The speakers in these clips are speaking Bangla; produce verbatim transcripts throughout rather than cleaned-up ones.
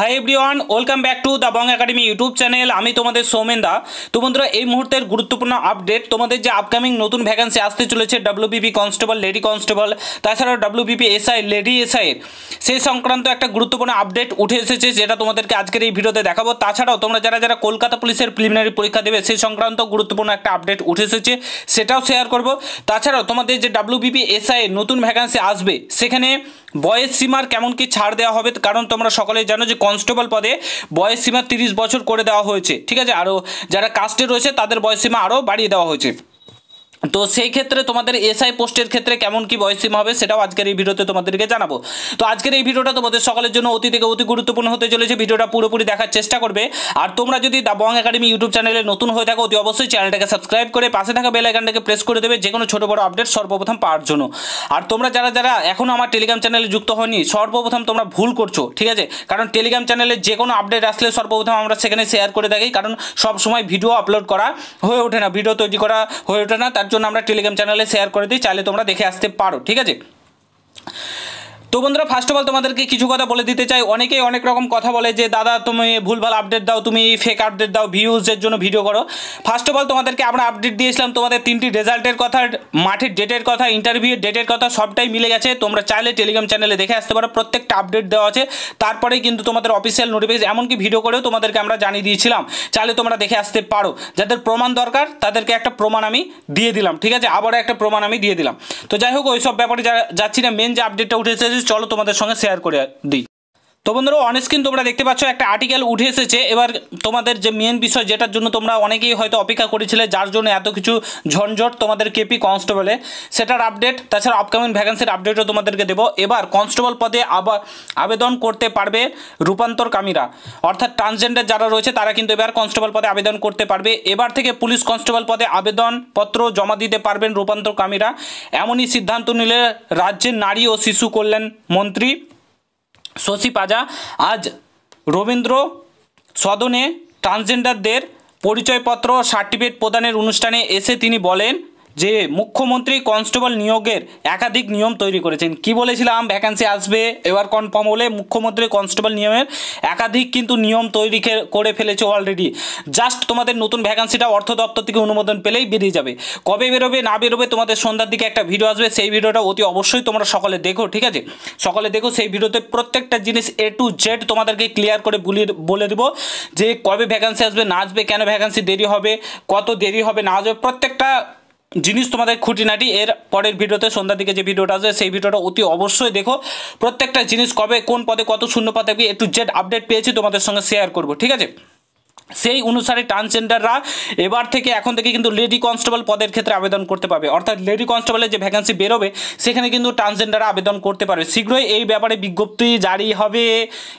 High everyone welcome back to the Bong academy YouTube channel आमी तुम्हारे सौमेन दा। तो बंधुरा ए मुहूर्तेर गुरुत्वपूर्ण अपडेट तुम्हारे जो आपकामिंग नतून वैकेंसी आसते चलेছে डब्ल्यूबीपी कन्स्टेबल लेडी कन्स्टेबल তাছাড়া डब्ल्यूबीपीएसआई लेडी एसआई সেই সংক্রান্ত একটা গুরুত্বপূর্ণ আপডেট উঠে এসেছে যেটা তোমাদেরকে আজকের এই ভিডিওতে দেখাবো। তাছাড়াও তোমরা যারা যারা কলকাতা পুলিশের প্রিলিমিনারি পরীক্ষা দেবে সেই সংক্রান্ত গুরুত্বপূর্ণ একটা আপডেট উঠে এসেছে সেটাও শেয়ার করব। তাছাড়াও তোমাদের যে ডব্লিউবিপিএসআই নতুন वैकेंसी আসবে সেখানে বয়স সীমার কেমন কি ছাড় দেওয়া হবে কারণ তোমরা সকলেই জানো যে কনস্টেবল পদে বয়স সীমা তিরিশ বছর করে দেওয়া হয়েছে, ঠিক আছে। আর যারা কাস্টে রয়েছে তাদের বয়স সীমা আরো বাড়িয়ে দেওয়া হয়েছে। तो से क्षेत्र में तुम्हारे एसआई पोस्टर क्षेत्र केमन की बयस सीमा है सेटाओ आजकेर एई भिडियोते तुम्हादेरके जानाबो। तो आजकेर एई भिडियोटा तुम्हादेर सकलेर जोन्नो अति थेके अति गुरुत्वपूर्ण होते चलेछे। भिडियोटा पुरोपुरि देखार चेष्टा करबे और तोमरा जोदि दा बंग एकाडेमी यूट्यूब चैनेले नतून होये थाको अति अवश्यई चैनेलटाके साबस्क्राइब करे पाशे थाका बेल आइकनटाके प्रेस करे देबे जेकोनो छोटो बड़ो अपडेट सर्वप्रथम पाओयार जोन्नो। और तोमरा जारा जारा एखोनो आमार टेलिग्राम चैनेले जुक्त होयनि सर्वप्रथम तोमरा भूल करछो, ठीक आछे। कारण टेलिग्राम चैनेले जेकोनो अपडेट आसले सर्वप्रथम आमरा सेखाने शेयर करे थाकि कारण सब समय भिडियो अपलोड करा होये ओठे ना, भिडियो तैरि करा होये ओठे ना। जो नाम टेलिग्राम चैनल शेयर कर दी चाहे तुम्हारा देखे आसते पारो, ठीक है। तो बंधुरा फार्स्ट अफ अल तुम्हारे किछु कथा बोले दीते चाहिए। अनेके अनेक रकम कथा बोले जे दादा तुम्हें भूलभाल अपडेट दाओ, तुम्हें फेक अपडेट दाओ, भिउजर जो भिडियो करो। फार्स्ट अफ अल तुम्हारे आमरा अपडेट दिएछिलाम तुम्हारे तीनटी रेजाल्टेर कथा, माठेर डेटेर कथा, इंटरव्यूर डेटेर कथा सबटाई मिले गेछे। तोमरा चाइले टेलिग्राम चैनेले देखे आसते पारो, प्रत्येकटा अपडेट देওয়া আছে। তারপরেই কিন্তু তোমাদের অফিশিয়াল নোটিফিকেশন এমনকি ভিডিও করেও তোমাদেরকে আমরা জানিয়ে দিয়েছিলাম, চাইলে তোমরা দেখে আসতে পারো। যাদের প্রমাণ দরকার তাদেরকে একটা প্রমাণ আমি দিয়ে দিলাম, ঠিক আছে। আবারও একটা প্রমাণ আমি দিয়ে দিলাম। তো যাই হোক ওই সব ব্যাপারে যাচ্ছি না, মেন যে আপডেটটা উঠেছে चलो तुम्हारे संगे शेयर कर दी। तो बंधुरा अनस्क्रीन तुम्हारा देखते पाচ্ছ एक आर्टिकल उठे एसेছে। एबार तुम्हारे जो मेन विषय जेटार जो तुम्हारा अनेकेई होयतो अपेक्षा करेছিলে जार जो एत किछु झंझट तुम्हारे केपी कन्स्टेबले सेटार अपडेट ताछाड़ा आपकामिंग वैकेंसिर अपडेटও तुम्हादेরকে देव। एबार कन्स्टेबल पदे आबार आवेदन करते पारबे रूपान्तरकामीरा अर्थात ट्रांसजेंडार जारा रयेছে तारा किन्तु एबार कन्स्टेबल पदे आवेदन करते पारबे। एबार थेके पुलिस कन्स्टेबल पदे आवेदनपत्र जमा दिते पारबेन रूपान्तरकामीरा एमनই সিদ্ধান্ত নিলেন राज्यের नारी ও শিশু কল্যাণ मंत्री शशि पाजा। आज रवींद्र सदने ट्रांसजेंडारदेर परिचयपत्र सार्टिफिकेट प्रदानेर अनुष्ठाने एसे तिनी बोलेन যে মুখ্যমন্ত্রী কনস্টেবল নিয়োগের একাধিক নিয়ম তৈরি করেছেন। কি বলেছিলাম ভ্যাকেন্সি আসবে, এবার কনফার্ম হলে মুখ্যমন্ত্রী কনস্টেবল নিয়োগের একাধিক কিন্তু নিয়ম তৈরি করে ফেলেছে অলরেডি। জাস্ট তোমাদের নতুন ভ্যাকেন্সিটা অর্থ দপ্তর থেকে অনুমোদন পেলেই বেরিয়ে যাবে। কবে বেরোবে না বেরোবে তোমাদের সন্ধ্যার দিকে একটা ভিডিও আসবে, সেই ভিডিওটা অতি অবশ্যই তোমরা সকলে দেখো, ঠিক আছে। সকলে দেখো, সেই ভিডিওতে প্রত্যেকটা জিনিস এ টু জেড তোমাদেরকে ক্লিয়ার করে বলে দেবো যে কবে ভ্যাকেন্সি আসবে না আসবে, কেন ভ্যাকেন্সি দেরি হবে, কত দেরি হবে না হবে, প্রত্যেকটা জিনিস তোমাদের খুঁটিনাটি এর পরের ভিডিওতে সন্ধ্যার দিকে যে ভিডিওটা আছে সেই ভিডিওটা অতি অবশ্যই দেখো। প্রত্যেকটা জিনিস কবে কোন পদে কত শূন্য পদ থাকবে এ টু জেড আপডেট পেয়েছি তোমাদের সঙ্গে শেয়ার করব, ঠিক আছে। সেই অনুসারে ট্রান্সজেন্ডাররা এবার থেকে এখন থেকে কিন্তু লেডি কনস্টেবল পদের ক্ষেত্রে আবেদন করতে পারবে, অর্থাৎ লেডি কনস্টেবলের যে ভ্যাকেন্সি বেরোবে সেখানে কিন্তু ট্রান্সজেন্ডাররা আবেদন করতে পারবে। শীঘ্রই এই ব্যাপারে বিজ্ঞপ্তি জারি হবে।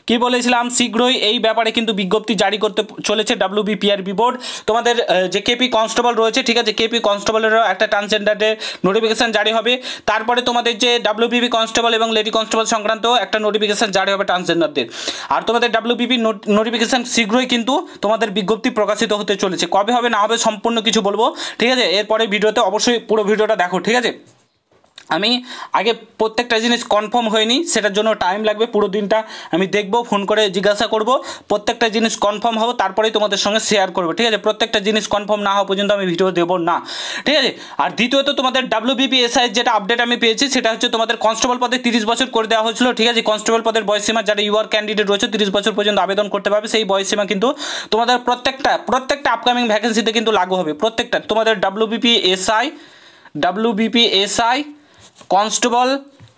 কি বলেছিলাম শীঘ্রই এই ব্যাপারে কিন্তু বিজ্ঞপ্তি জারি করতে চলেছে ডাব্লিউবিপিআরবি বোর্ড। তোমাদের যে কেপি কনস্টেবল রয়েছে, ঠিক আছে, কেপি কনস্টেবলেরও একটা ট্রান্সজেন্ডারের নোটিফিকেশান জারি হবে। তারপরে তোমাদের যে ডাব্লিউবিপি কনস্টেবল এবং লেডি কনস্টেবল সংক্রান্ত একটা নোটিফিকেশান জারি হবে ট্রান্সজেন্ডারদের। আর তোমাদের ডাব্লিউবিপি নোটিফিকেশান শীঘ্রই কিন্তু তোমাদের বিজ্ঞপ্তি প্রকাশিত হতে চলেছে। কবে হবে না হবে সম্পূর্ণ কিছু বলবো, ঠিক আছে। এরপরে ভিডিওতে অবশ্যই পুরো ভিডিওটা দেখো, ঠিক আছে। আমি আগে প্রত্যেকটা জিনিস কনফার্ম হয়নি সেটার জন্য টাইম লাগবে, পুরো দিনটা আমি দেখব, ফোন করে জিজ্ঞাসা করব, প্রত্যেকটা জিনিস কনফার্ম হবো তারপরেই তোমাদের সঙ্গে শেয়ার করবো, ঠিক আছে। প্রত্যেকটা জিনিস কনফার্ম না হওয়া পর্যন্ত আমি ভিডিও দেবো না, ঠিক আছে। আর দ্বিতীয়ত তোমাদের ডাব্লিউবিপিএসআই যেটা আপডেট আমি পেয়েছি সেটা হচ্ছে তোমাদের কনস্টেবল পদে তিরিশ বছর করে দেওয়া হয়েছিল, ঠিক আছে। কনস্টেবল পদের বয়সসীমা যারা ইউআর ক্যান্ডিডেট রয়েছে তিরিশ বছর পর্যন্ত আবেদন করতে পারবে। সেই বয়সসীমা কিন্তু তোমাদের প্রত্যেকটা প্রত্যেকটা আপকামিং ভ্যাকেন্সিতে কিন্তু লাগু হবে। প্রত্যেকটা তোমাদের ডাব্লিউবিপিএসআই ডাব্লিউবিপিএসআই কনস্টেবল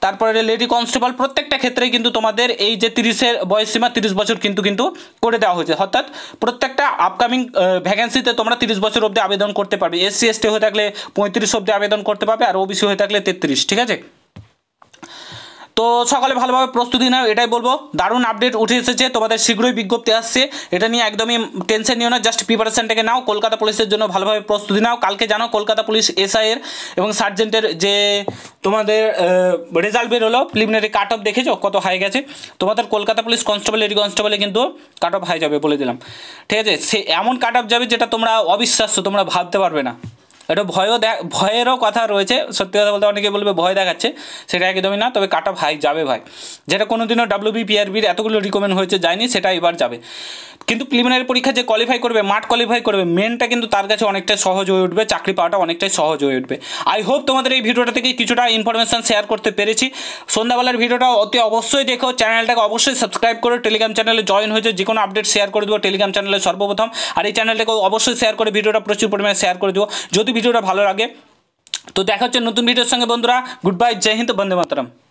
তারপরে লেডি কনস্টেবল প্রত্যেকটা ক্ষেত্রে কিন্তু তোমাদের এই যে তিরিশের বয়স সীমা তিরিশ বছর কিন্তু কিন্তু করে দেওয়া হয়েছে। অর্থাৎ প্রত্যেকটা আপকামিং ভ্যাকেন্সিতে তোমরা তিরিশ বছর অবধি আবেদন করতে পারবে। এসসি এসটি হয়ে থাকলে পঁয়ত্রিশ অবধি আবেদন করতে পারবে আর ওবিসি হয়ে থাকলে তেত্রিশ, ঠিক আছে। তো সকালে ভালোভাবে প্রস্তুতি নাও এটাই বলবো। দারুণ আপডেট উঠে এসেছে, তোমাদের শীঘ্রই বিজ্ঞপ্তি আসছে, এটা নিয়ে একদমই টেনশন নিও না, জাস্ট প্রিপারেশনটাকে নাও। কলকাতা পুলিশের জন্য ভালোভাবে প্রস্তুতি নাও। কালকে জানো কলকাতা পুলিশ এসআই এর এবং সার্জেন্টের যে তোমাদের রেজাল্ট বের হলো প্রিলিমিনারি কাট অফ দেখেছো কত হাই গেছে। তোমাদের কলকাতা পুলিশ কনস্টেবল লেডি কনস্টেবলে কিন্তু কাট অফ হাই যাবে বলে দিলাম, ঠিক আছে। সে এমন কাট অফ যাবে যেটা তোমরা অবিশ্বাস্য, তোমরা ভাবতে পারবে না। एक भय भयरों कथा रही है सत्य कथा बोलते अने बोल भय देखा से एकदम ही ना तब काटा भाई जाए भाई जेटा को दिनों डब्ल्यूबीपीआरबी एतगुलो रिकमेंड हो जाए से एबार जाए क्योंकि प्रिलिमिनारि परीक्षा जो क्वालिफाई कर मार्क क्वालिफाई कर मेनटा क्योंकि तार काछे अनेकटा सहज हो उठबे चाकरी पावाटा अनेकटा सहज हो उठबे। आई होप तुम्हारे भिडियोटा थेके किछुटा इनफरमेशन शेयर करते पेरेछि। सन्ध्याबेलार भिडियोटा अति अवश्य देखो, चैनलटाके अवश्य सबसक्राइब करो, टेलिग्राम चैनले जॉइन हो जाओ, जेकोनो अपडेट शेयर कर देव टेलिग्राम चैनले सर्वप्रथम और ये चैनलटाके अवश्य शेयर कर भिडियोटा प्रचुर परिमाणे शेयर कर देव। जो भिडियोटा भालो लागे तो देखा हच्छे नतून भिडियोर संगे बंधुरा। गुड बाय, जय हिंद, बंदे मातरम।